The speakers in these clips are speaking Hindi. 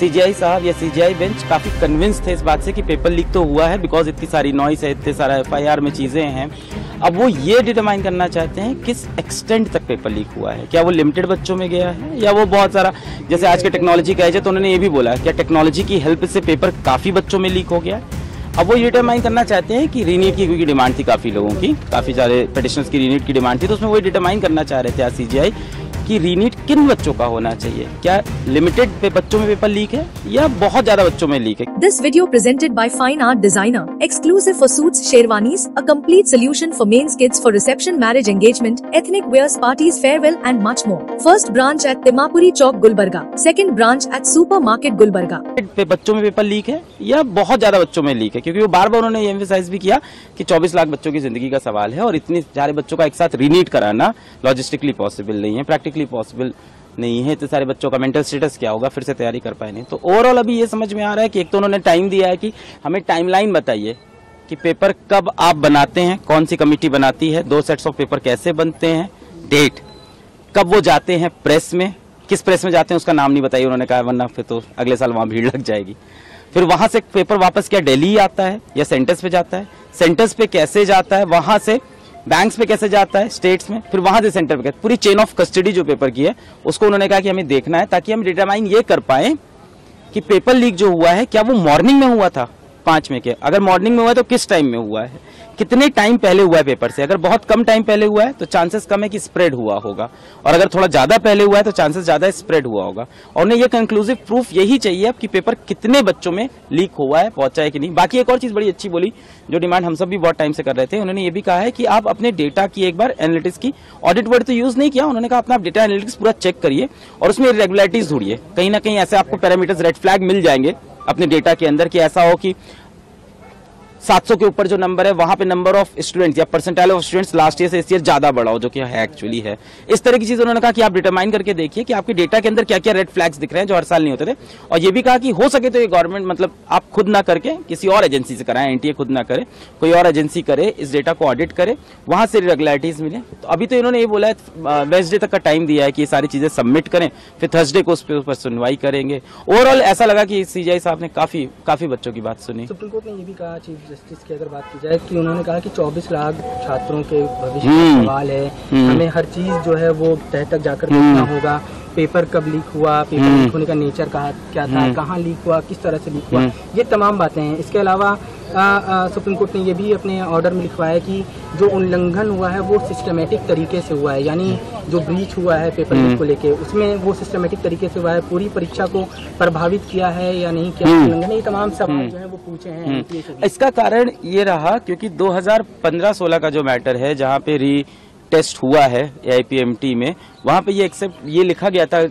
सीजेआई साहब या सीजेआई बेंच काफ़ी कन्विंस थे इस बात से कि पेपर लीक तो हुआ है, बिकॉज इतनी सारी नॉइस है, इतने सारा एफआईआर में चीज़ें हैं। अब वो ये डिटरमाइन करना चाहते हैं किस एक्सटेंट तक पेपर लीक हुआ है, क्या वो लिमिटेड बच्चों में गया है या वो बहुत सारा, जैसे आज के टेक्नोलॉजी का एज, तो उन्होंने ये भी बोला क्या टेक्नोलॉजी की हेल्प से पेपर काफ़ी बच्चों में लीक हो गया। अब वो ये डिटरमाइन करना चाहते हैं कि रीनीट की, क्योंकि डिमांड थी काफ़ी लोगों की, काफ़ी सारे पेटिशनर्स की रीनीट की डिमांड थी, तो उसमें वो डिटरमाइन करना चाह रहे थे आज सीजेआई कि रीनीट किन बच्चों का होना चाहिए, क्या लिमिटेड पे बच्चों में पेपर लीक है या बहुत ज्यादा बच्चों में लीक है। This video presented by fine art designer, exclusive for suits, sherwanis, a complete solution for mens kids for reception, marriage, engagement, ethnic wears, parties, farewell and much more. First branch at Timapuri Chowk Gulbarga, second branch at super market Gulbarga. पे बच्चों में पेपर लीक है या बहुत ज्यादा बच्चों में लीक है, क्योंकि वो बार बार उन्होंने ये एम्फसाइज भी किया कि 24 लाख बच्चों की जिंदगी का सवाल है और इतने सारे बच्चों का एक साथ रीनीट कराना लॉजिस्टिकली पॉसिबल नहीं है, प्रैक्टिकली पॉसिबल नहीं है। इतने सारे बच्चों का मेंटल स्टेटस क्या होगा, फिर से तैयारी कर पाए नहीं। तो ओवरऑल अभी ये समझ में आ रहा है कि एक तो उन्होंने टाइम दिया है कि हमें टाइमलाइन बताइए कि पेपर कब आप बनाते हैं, कौन सी कमेटी बनाती है, 2 सेट्स ऑफ पेपर कैसे बनते हैं, डेट कब वो जाते हैं प्रेस में, किस प्रेस में जाते हैं उसका नाम नहीं बताइए उन्होंने कहा, वरना फिर तो अगले साल वहाँ भीड़ लग जाएगी। फिर वहाँ से पेपर वापस क्या दिल्ली आता है या सेंटर्स पे जाता है, सेंटर्स पे कैसे जाता है, वहाँ से बैंक्स पे कैसे जाता है स्टेट्स में, फिर वहाँ से सेंटर पे पूरी चेन ऑफ कस्टडी जो पेपर की है उसको उन्होंने कहा कि हमें देखना है, ताकि हम डिटरमाइन ये कर पाए कि पेपर लीक जो हुआ है क्या वो मॉर्निंग में हुआ था 5 मई के, अगर मॉर्निंग में हुआ है तो किस टाइम में हुआ है, कितने टाइम पहले हुआ है पेपर से। अगर बहुत कम टाइम पहले हुआ है तो चांसेस कम है कि स्प्रेड हुआ होगा, और अगर थोड़ा ज़्यादा पहले हुआ है तो चांसेस ज़्यादा स्प्रेड हुआ होगा। और उन्हें यह कंक्लूसिव प्रूफ यही चाहिए अब कि पेपर कितने बच्चों में लीक हुआ है, पहुंचा है कि नहीं। बाकी एक और चीज़ बड़ी अच्छी बोली जो डिमांड हम सब भी बहुत टाइम से कर रहे थे, उन्होंने ये भी कहा है कि आप अपने डेटा की एक बार एनालिटिक्स की, ऑडिट वर्ड तो यूज़ नहीं किया उन्होंने, कहा अपना डेटा एनालिटिक्स पूरा चेक करिए और उसमें इरेगुलरिटीज़ ढूंढिए, कहीं ना कहीं ऐसे आपको पैरामीटर्स रेड फ्लैग मिल जाएंगे अपने डेटा के अंदर कि ऐसा हो कि 700 के ऊपर जो नंबर है वहाँ पे नंबर ऑफ स्टूडेंट्स या percentile of students last year से इस ईयर ज़्यादा बढ़ा हो, जो कि है एक्चुअली है। इस तरह की चीज़ उन्होंने कहा कि आप डिटरमाइन करके देखिए कि आपके डेटा के अंदर क्या क्या रेड फ्लैग्स दिख रहे हैं जो हर साल नहीं होते थे। और ये भी कहा कि हो सके तो ये गवर्नमेंट, मतलब आप खुद ना करके किसी और एजेंसी से कराएं, एनटीए खुद ना करे, कोई और एजेंसी करे, इस डेटा को ऑडिट करे, वहाँ से रेगुलरिटीज़ मिले। तो अभी तो इन्होंने ये बोला है वेडनेसडे तक का टाइम दिया है कि ये सारी चीज़ें सबमिट करें, फिर थर्सडे को उस पर सुनवाई करेंगे। ओवरऑल ऐसा लगा कि सीजेआई साहब ने काफ़ी बच्चों की बात सुनी। सुप्रीम कोर्ट ने ये भी कहा जस्टिस की अगर बात की जाए कि उन्होंने कहा कि 24 लाख छात्रों के भविष्य का सवाल है, हमें हर चीज जो है वो तह तक जाकर देखना होगा, पेपर कब लीक हुआ, पेपर लीक होने का नेचर क्या था, कहाँ लीक हुआ, किस तरह से लीक हुआ, ये तमाम बातें हैं। इसके अलावा सुप्रीम कोर्ट ने ये भी अपने ऑर्डर में लिखवाया कि जो उल्लंघन हुआ है वो सिस्टमेटिक तरीके से हुआ है, यानी जो ब्रीच हुआ है पेपर लीक को लेके उसमें वो सिस्टमेटिक तरीके से हुआ है, पूरी परीक्षा को प्रभावित किया है या नहीं किया उल्लंघन, ये तमाम सवाल जो है वो पूछे हैं। इसका कारण ये रहा क्योंकि 2015-16 का जो मैटर है जहाँ पे टेस्ट हुआ है AIPMT में, वहाँ पे ये एक्सेप्ट ये लिखा गया था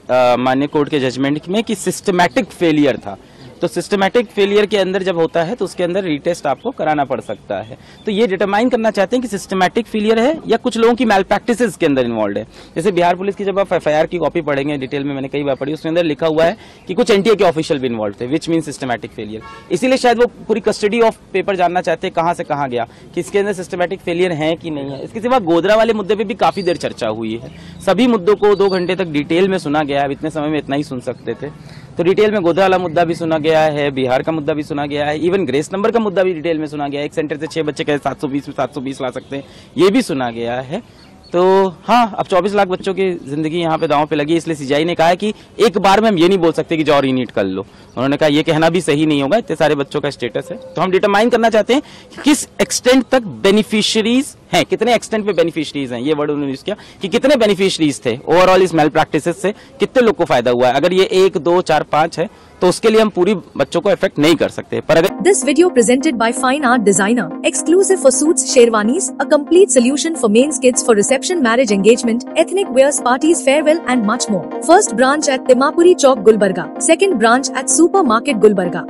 माननीय कोर्ट के जजमेंट में कि सिस्टमैटिक फेलियर था। तो सिस्टमैटिक फेलियर के अंदर जब होता है तो उसके अंदर रीटेस्ट आपको कराना पड़ सकता है। तो ये डिटरमाइन करना चाहते हैं कि सिस्टमैटिक फेलियर है या कुछ लोगों की मैल प्रैक्टिस के अंदर इन्वॉल्व है। जैसे बिहार पुलिस की जब आप FIR की कॉपी पढ़ेंगे डिटेल में, मैंने कई बार पढ़ी, उसके अंदर लिखा हुआ है कि कुछ NTA के ऑफिशियल भी इन्वॉल्व थे, विच मीन सिस्टमैटिक फेलियर। इसीलिए शायद वो पूरी कस्टडी ऑफ पेपर जानना चाहते हैं कहाँ से कहाँ गया, कि इसके अंदर सिस्टमैटिक फेलियर है कि नहीं है। इसके सिवा गोधरा वाले मुद्दे पर भी काफ़ी देर चर्चा हुई है, सभी मुद्दों को 2 घंटे तक डिटेल में सुना गया है, इतने समय में इतना ही सुन सकते थे। तो डिटेल में गोधरा वाला मुद्दा भी सुना गया है, बिहार का मुद्दा भी सुना गया है, इवन ग्रेस नंबर का मुद्दा भी डिटेल में सुना गया है, एक सेंटर से 6 बच्चे कैसे 720 में 720 ला सकते हैं ये भी सुना गया है। तो हाँ, अब 24 लाख बच्चों की जिंदगी यहाँ पे दांव पे लगी, इसलिए सीजेआई ने कहा है कि एक बार में हम ये नहीं बोल सकते कि जाओ रीनीट कर लो, उन्होंने कहा ये कहना भी सही नहीं होगा, इतने सारे बच्चों का स्टेटस है। तो हम डिटरमाइन करना चाहते हैं कि किस एक्सटेंट तक बेनिफिशरीज हैं, कितने एक्सटेंट पे बेनिफिशरीज हैं, ये वर्ड उन्होंने यूज किया कि कितने बेनिफिशरीज थे ओवरऑल, इस मैल प्रैक्टिस से कितने लोग को फायदा हुआ है। अगर ये 1, 2, 4, 5 है तो उसके लिए हम पूरी बच्चों को इफेक्ट नहीं कर सकते। पर अगर this video presented by fine art designer, exclusive for suits, sherwanis, a complete solution for mens kids for reception, marriage, engagement, ethnic wears, parties, farewell and much more. First branch at Timapuri Chowk Gulbarga, second branch at super market Gulbarga.